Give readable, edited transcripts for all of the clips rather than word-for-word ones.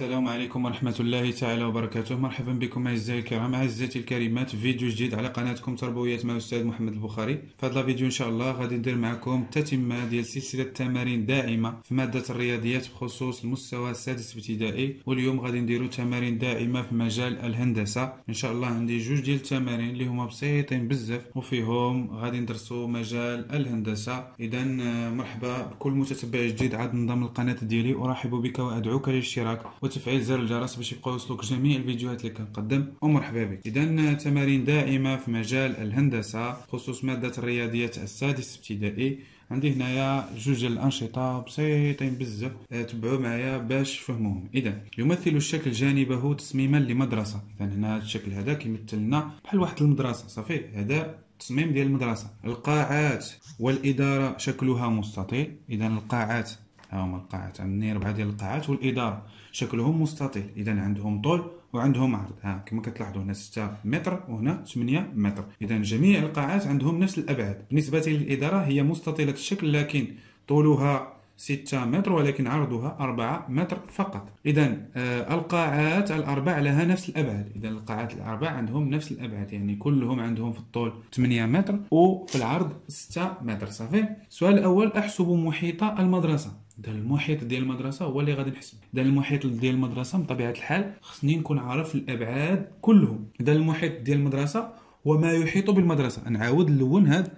السلام عليكم ورحمة الله تعالى وبركاته. مرحبا بكم أعزائي الكرام، أعزتي الكريمات، في فيديو جديد على قناتكم تربويات مع الأستاذ محمد البخاري. في هذا الفيديو إن شاء الله غادي ندير معكم تتمة ديال سلسلة تمارين داعمة في مادة الرياضيات بخصوص المستوى السادس ابتدائي، واليوم غادي نديرو تمارين داعمة في مجال الهندسة. إن شاء الله عندي جوج ديال التمارين اللي هما بسيطين بزاف وفيهم غادي ندرسو مجال الهندسة. إذا مرحبا بكل متتبع جديد عاد انضم للقناة ديالي، أرحب بك وأدعوك للاشتراك وتفعيل زر الجرس باش يبقاو يوصلوك جميع الفيديوهات اللي كنقدم، ومرحبا بك. اذا تمارين داعمه في مجال الهندسه بخصوص ماده الرياضيات السادس ابتدائي. عندي هنايا جوج ديال الانشطه بسيطين بزاف، تبعوا معايا باش تفهموهم. اذا يمثل الشكل جانبه تصميما لمدرسه. اذا هنا الشكل هذا كيمثل لنا بحال واحد المدرسه، صافي، هذا تصميم ديال المدرسه. القاعات والاداره شكلها مستطيل. اذا القاعات، ها هما القاعات، عندنا 4 ديال القاعات، والاداره شكلهم مستطيل. اذا عندهم طول وعندهم عرض، ها كما كتلاحظوا هنا 6 متر وهنا 8 متر. اذا جميع القاعات عندهم نفس الابعاد. بالنسبه للاداره هي مستطيله الشكل، لكن طولها 6 متر ولكن عرضها 4 متر فقط. اذا القاعات الاربع لها نفس الابعاد. اذا القاعات الاربع عندهم نفس الابعاد، يعني كلهم عندهم في الطول 8 متر وفي العرض 6 متر، صافي. السؤال الاول، احسب محيط المدرسه. دا المحيط ديال المدرسه هو اللي غادي نحسب. دا المحيط ديال المدرسه بطبيعه الحال خصني نكون عارف الابعاد كلهم. دا المحيط ديال المدرسه وما يحيط بالمدرسه. نعاود اللون هذا.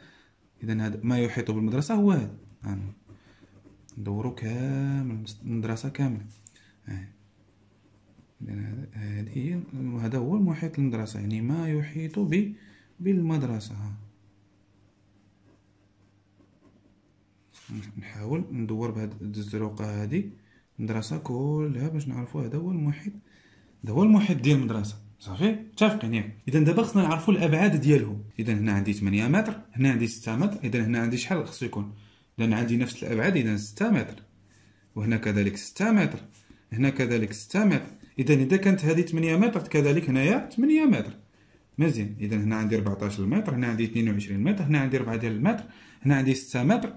اذا هذا ما يحيط بالمدرسه هو هذا، ندورو كامل المدرسه كامله. اذا هذا هو المحيط المدرسه، يعني ما يحيط بالمدرسه. نحاول ندور بهاد الزروقه هادي المدرسه كلها باش نعرفوا هذا هو المحيط، هذا هو المحيط ديال المدرسه، صافي، متفقين ياك. اذا دابا خصنا نعرفوا الابعاد ديالهم. اذا هنا عندي 8 متر، هنا عندي 6 متر، اذا هنا عندي شحال خصو يكون؟ اذا عندي نفس الابعاد، اذا 6 متر، وهنا كذلك 6 متر، هنا كذلك 6 متر. اذا كانت هذه 8 متر كذلك هنايا 8 متر، مزيان. اذا هنا عندي 14 متر، هنا عندي 22 متر، هنا عندي 4 ديال المتر، هنا عندي 6 متر،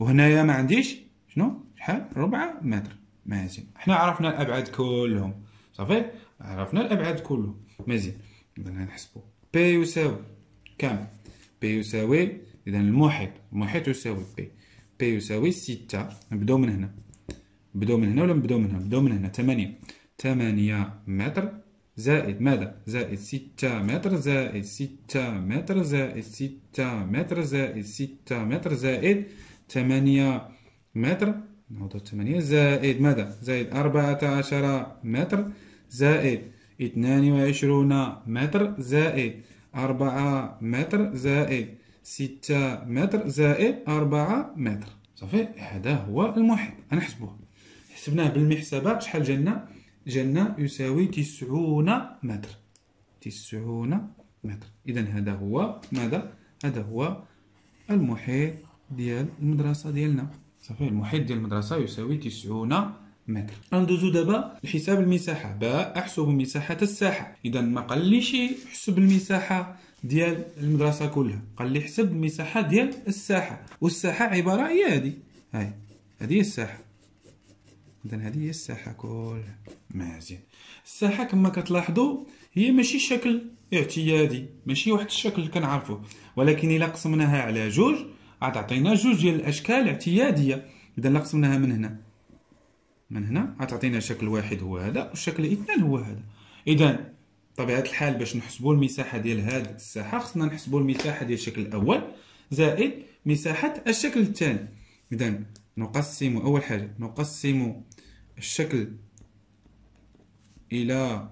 وهنايا ما عنديش شنو شحال 4 متر. مزيان، حنا عرفنا الابعاد كلهم، صافي، عرفنا الابعاد كلهم، مزيان. اذا غنحسبوا بي يساوي كام؟ بي يساوي، اذا المحيط يساوي بي يساوي 6. نبداو من هنا، نبداو من هنا ولا نبداو من هنا؟ نبداو من هنا. 8 متر زائد ماذا؟ زائد 6 متر زائد 6 متر زائد 6 متر زائد 6 متر زائد 8 متر، نعوضو 8، زائد ماذا؟ زائد 14 متر زائد 22 متر زائد 4 متر زائد 6 متر زائد 4 متر، صافي. هذا هو المحيط. غنحسبوه، حسبناه بالمحسبه، شحال جالنا؟ جالنا يساوي 90 متر، 90 متر. اذا هذا هو ماذا؟ هذا هو المحيط ديال المدرسه ديالنا، صافي. المحيط ديال المدرسه يساوي 90 متر. ندوزو دابا لحساب المساحه. باء، احسب مساحه الساحه. اذا ما قاليش حسب المساحه ديال المدرسه كلها، قال لي حسب المساحه ديال الساحه، والساحه عباره هي هذه، هاي هذه الساحه. اذا هذه هي الساحه كلها، مزيان. الساحه كما كتلاحظوا هي ماشي شكل اعتيادي، ماشي واحد الشكل اللي كنعرفوه، ولكن الا قسمناها على جوج غتعطينا جوج ديال الاشكال اعتياديه. اذا الا قسمناها من هنا من هنا غتعطينا شكل واحد هو هذا، والشكل الاثنين هو هذا. اذا بطبيعه الحال باش نحسبوا المساحه ديال هذه الساحه خصنا نحسبوا المساحه ديال الشكل الاول زائد مساحه الشكل الثاني. اذا نقسم، اول حاجه نقسم الشكل الى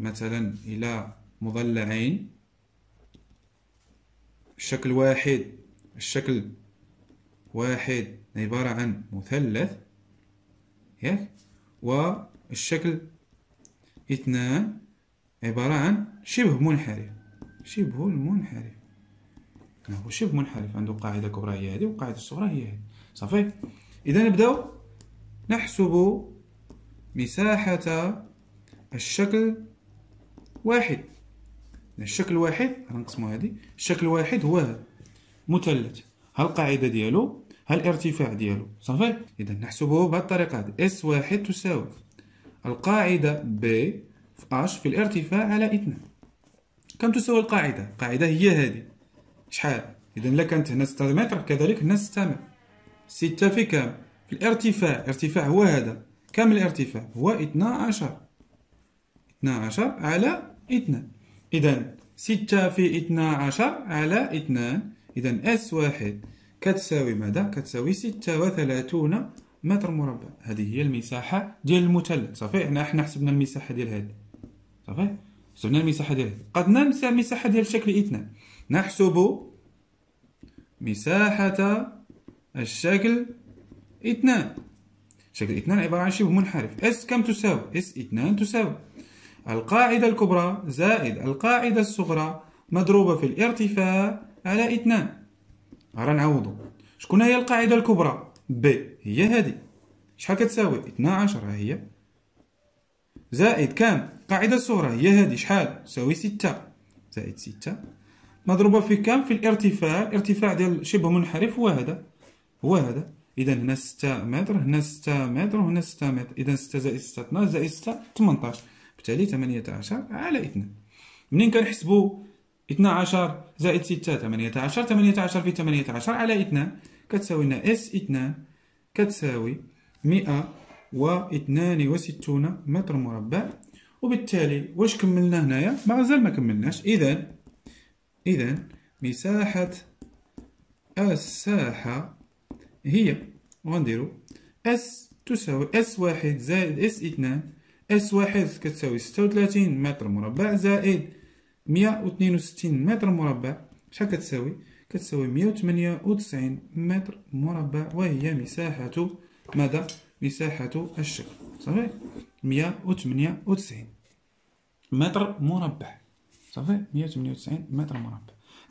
مثلا الى مضلعين، الشكل واحد، الشكل واحد عبارة عن مثلث ياك، والشكل اثنان عبارة عن شبه منحرف، شبه المنحرف، هو شبه منحرف، عنده قاعدة كبرى هي هذه وقاعدة صغرى هي هذه، صافي. إذا نبداو نحسب مساحة الشكل واحد. الشكل واحد غنقسمو هادي، الشكل واحد هو مثلث، ها القاعدة ديالو، هالارتفاع ديالو، صافي. اذا نحسبه بهالطريقه هذه، اس واحد تساوي القاعده ب في اش في الارتفاع على 2. كم تساوي القاعده؟ القاعده هي هذه شحال؟ اذا لا كانت هنا 6 متر كذلك هنا 6 متر. 6 في كام؟ في الارتفاع، الارتفاع هو هذا، كم الارتفاع؟ هو 12، 12 على 2. اذا 6 في 12 على 2. اذا اس واحد كتساوي ماذا؟ كتساوي 36 متر مربع. هذه هي المساحه ديال المثلث، صافي. حنا حسبنا المساحه ديال هذا، صافي، حسبنا المساحه ديال هذا. قد ننسى المساحه ديال الشكل 2. نحسب مساحه الشكل 2. شكل 2 عباره عن شبه منحرف. اس كم تساوي؟ اس 2 تساوي القاعده الكبرى زائد القاعده الصغرى مضروبه في الارتفاع على 2. غنعوضو. شكون هي القاعده الكبرى؟ بي هي هذه. شحال كتساوي؟ 12 هي، زائد كام؟ القاعده الصغرى هي هذه شحال؟ تساوي 6 زائد 6 مضروبه في كام؟ في الارتفاع. الارتفاع ديال شبه منحرف هو هذا، هو هذا. اذا هنا 6 متر، هنا 6 متر، وهنا 6 متر. اذا 6 زائد 6 12 زائد 6 18، بالتالي 18 على 2. منين كنحسبوا 12 زائد 6 18، 18 في 18 على 2 كتساوي لنا اس 2 كتساوي 162 متر مربع. وبالتالي واش كملنا هنايا؟ مازال ما كملناش. اذا مساحة الساحة هي، وغنديرو اس تساوي اس واحد زائد اس 2. اس واحد كتساوي 36 متر مربع زائد 162 متر مربع. شحال كتساوي؟ كتساوي 198 متر مربع، وهي مساحة ماذا؟ مساحة الشكل، صافي. 198 متر مربع، صافي، 198 متر مربع.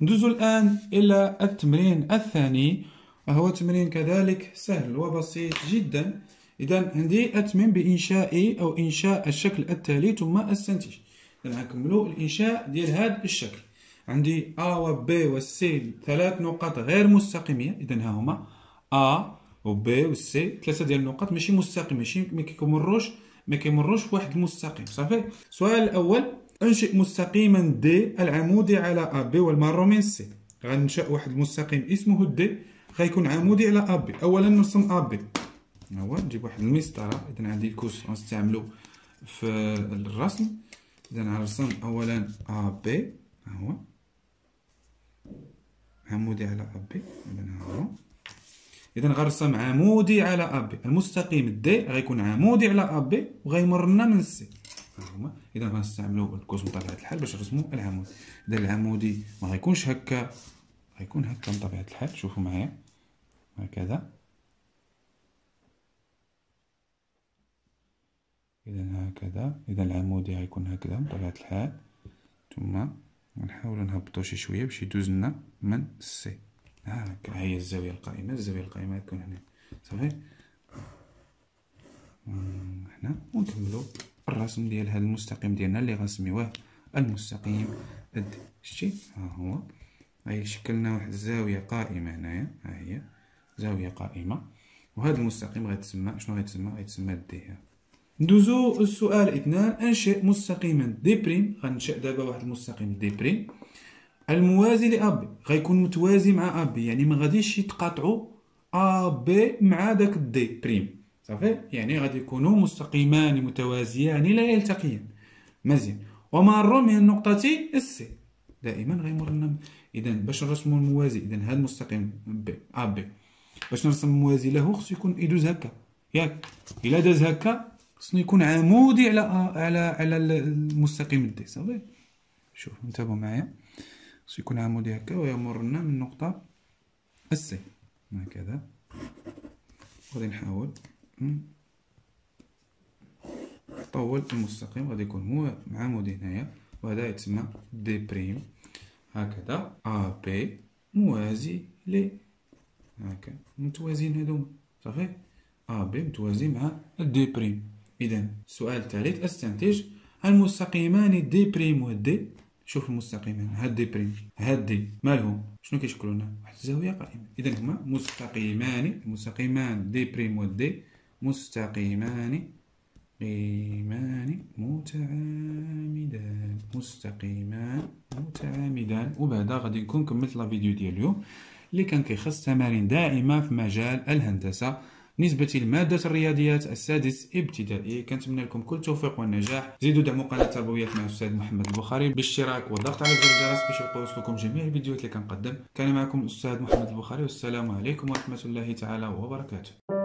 ندوزو الآن إلى التمرين الثاني، وهو تمرين كذلك سهل وبسيط جدا. إذا عندي أتمم بإنشائي أو إنشاء الشكل التالي ثم أستنتج. غنكملوا الانشاء ديال هذا الشكل. عندي ا و بي و سي، ثلاث نقاط غير مستقيميه. اذا ها هما ا و بي و سي، ثلاثه ديال النقاط ماشي مستقيم، ماشي ما كيمروش فواحد المستقيم، صافي. السؤال الاول، انشئ مستقيما دي العمودي على ا بي والمار من سي. غننشا واحد المستقيم اسمه دي، غيكون عمودي على ا بي. اولا نرسم ا بي، ها هو، نجيب واحد المسطره. اذا عندي الكوس غنستعملو في الرسم. إذا نرسم أولا أ بي، ها هو، عمودي على أ بي. إذا ها هو، إذا غنرسم عمودي على أ بي، المستقيم دي غيكون عمودي على أ بي وغيمر لنا من سي، ها هما. إذا غنستعملو الكوس بطبيعة الحال باش نرسمو العمود. إذا العمودي ما غيكونش هكا، غيكون هكا بطبيعة الحال. شوفو معايا هكذا. إذا هكذا، إذا العمودي غيكون هكذا بطبيعة الحال. ثم غنحاولو نهبطو شي شوية باش يدوز لنا من سي. هاكا هي الزاوية القائمة، الزاوية القائمة تكون هنا، صافي. هنا ونكملو الرسم ديال هاد المستقيم ديالنا اللي غنسميوه المستقيم دي. شتي ها هو، غيشكل لنا واحد الزاوية قائمة هنايا، ها هي زاوية قائمة. وهاد المستقيم غيتسمى شنو؟ غيتسمى دي. ندوزو السؤال 2، انشئ مستقيما دي بريم. غنشئ دابا واحد المستقيم دي بريم الموازي ل ا بي، غيكون متوازي مع ا بي، يعني ما غاديش يتقاطعوا ا بي مع داك دي بريم، صافي. يعني غادي يكونوا مستقيمان متوازيان لا يلتقيان، مزيان. ومار من النقطه السي، دائما غيمر لنا. اذا باش نرسموا الموازي، اذا هذا المستقيم بي ا بي، باش نرسم موازي له خصو يكون يدوز هكا، ياك؟ الا داز هكا خصني يكون عمودي على المستقيم دي، صافي. شوف انتبهوا معايا، خصو يكون عمودي هكا ويمر لنا من النقطه السي، هكذا. غادي نحاول نطول المستقيم، غادي يكون هو عمودي هنايا، وهذا يتسمى دي بريم، هكذا. ا بي موازي ل، هكا متوازين هادو، صافي. ا بي متوازي مع دي بريم. إذا السؤال الثالث، أستنتج المستقيمان دي بريم ودي شوف المستقيمين هادي بريم هادي مالهم شنو كيشكلوا لنا؟ واحد الزاويه قائمه. اذا هما مستقيمان، المستقيمان دي بريم و دي مستقيمان قيمان متعامدان، مستقيمان متعامدان. وبعدا غادي نكون كملت لا فيديو ديال اليوم اللي كان كيخص تمارين دائمه في مجال الهندسه نسبة لمادة الرياضيات السادس ابتدائي. كنتمنى لكم كل التوفيق والنجاح. زيدوا دعموا قناة تربويات مع الأستاذ محمد البخاري بالاشتراك والضغط على زر الجرس باش يبقاو يوصلكم جميع الفيديوهات اللي كنقدم. كان معكم الأستاذ محمد البخاري والسلام عليكم ورحمة الله تعالى وبركاته.